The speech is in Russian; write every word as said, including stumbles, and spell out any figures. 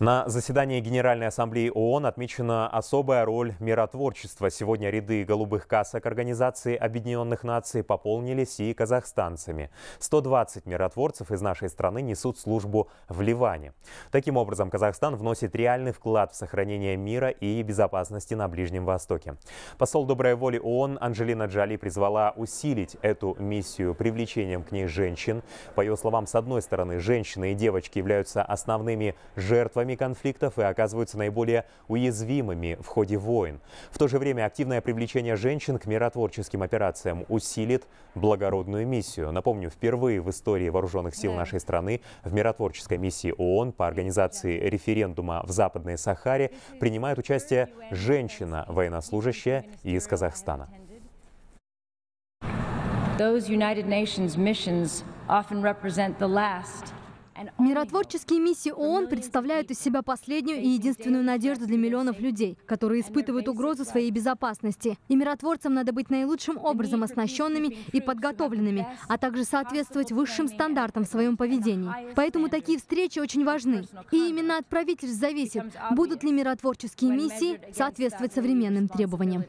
На заседании Генеральной Ассамблеи ООН отмечена особая роль миротворчества. Сегодня ряды голубых касок Организации Объединенных Наций пополнились и казахстанцами. сто двадцать миротворцев из нашей страны несут службу в Ливане. Таким образом, Казахстан вносит реальный вклад в сохранение мира и безопасности на Ближнем Востоке. Посол доброй воли ООН Анджелина Джоли призвала усилить эту миссию привлечением к ней женщин. По ее словам, с одной стороны, женщины и девочки являются основными жертвами конфликтов и оказываются наиболее уязвимыми в ходе войн. В то же время активное привлечение женщин к миротворческим операциям усилит благородную миссию. Напомню, впервые в истории вооруженных сил нашей страны в миротворческой миссии ООН по организации референдума в Западной Сахаре принимает участие женщина-военнослужащая из Казахстана. Миротворческие миссии ООН представляют из себя последнюю и единственную надежду для миллионов людей, которые испытывают угрозу своей безопасности. И миротворцам надо быть наилучшим образом оснащенными и подготовленными, а также соответствовать высшим стандартам в своем поведении. Поэтому такие встречи очень важны. И именно от правительств зависит, будут ли миротворческие миссии соответствовать современным требованиям.